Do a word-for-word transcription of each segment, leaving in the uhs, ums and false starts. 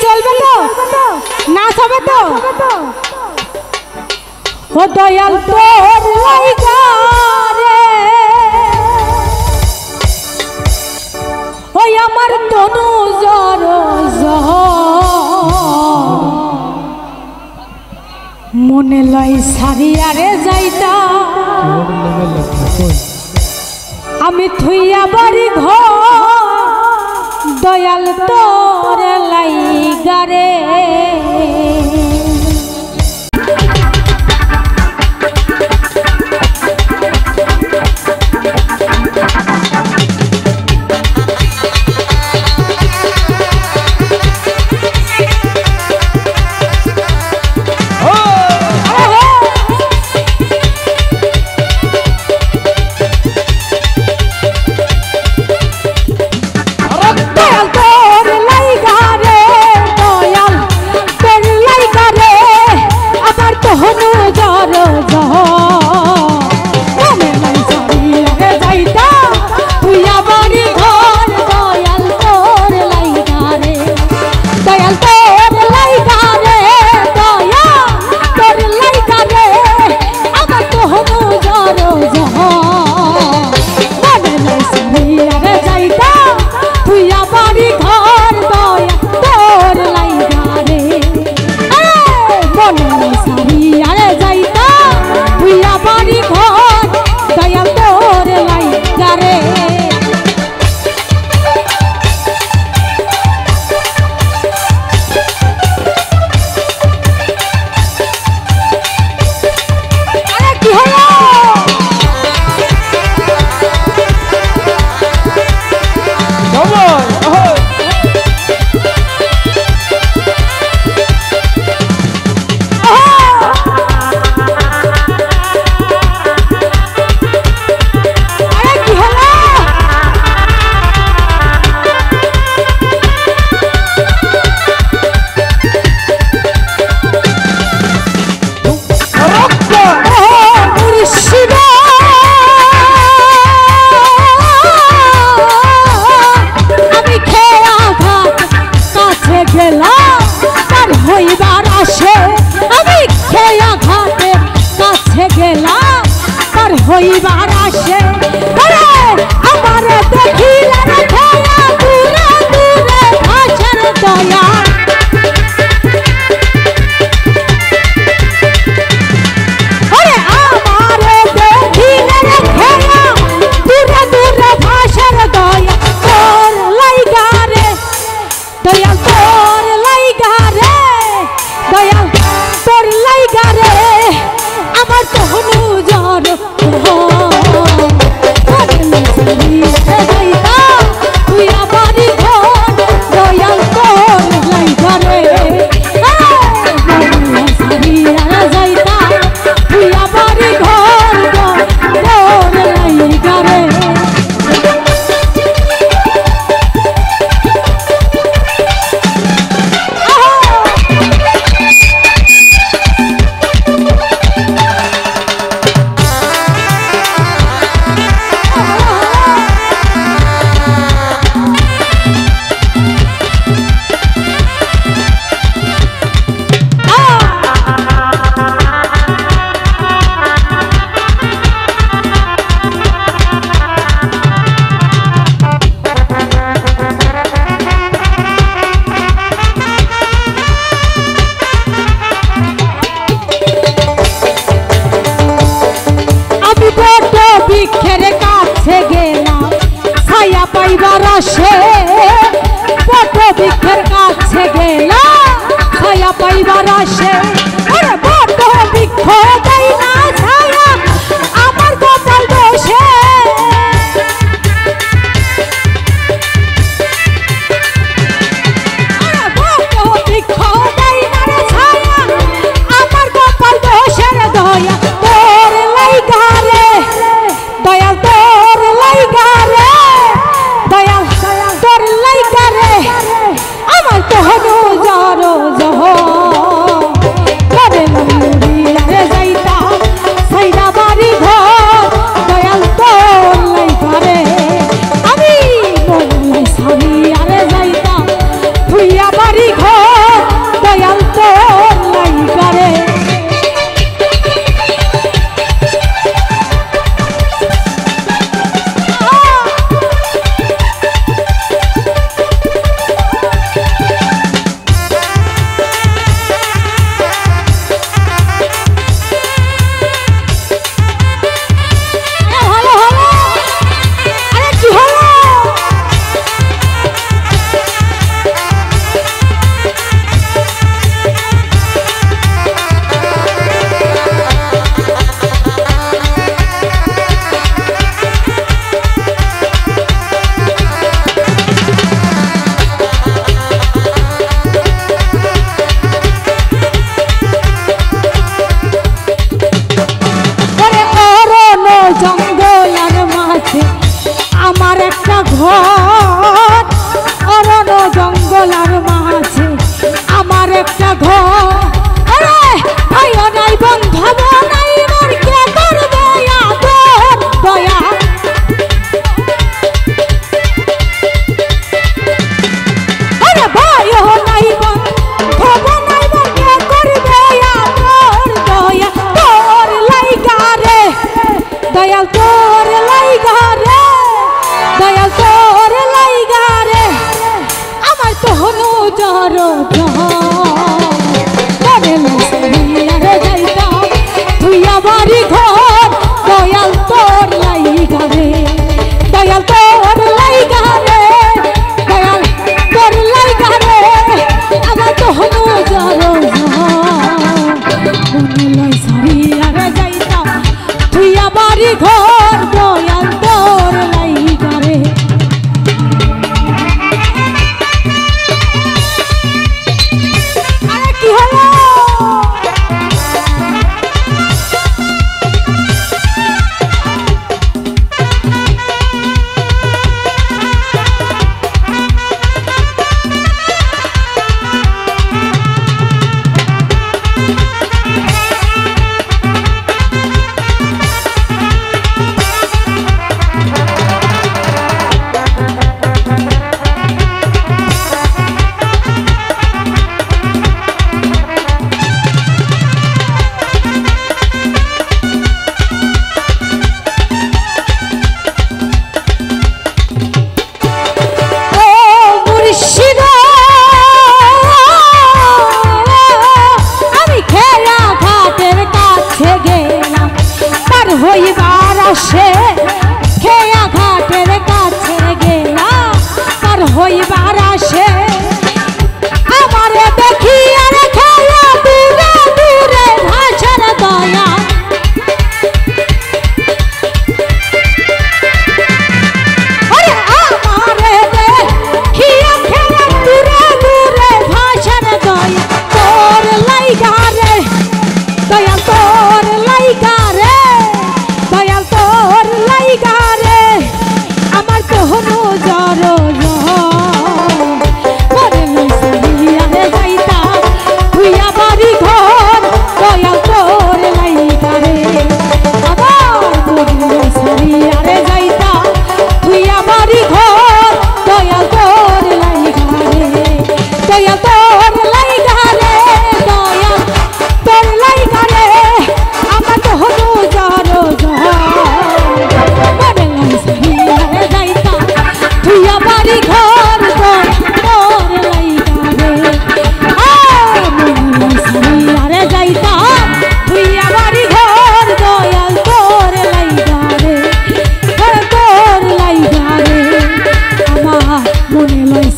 चलबे तो नाच होबे तो ओ दयाल तोर लैगा रे ओ अमर तनु जरो जह मने लई सारिया रे जाइता आमी थुइया बारी घर दयाल तोर लैगा रे।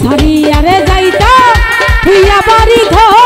सारी अरे जाइता तुई बारी घर।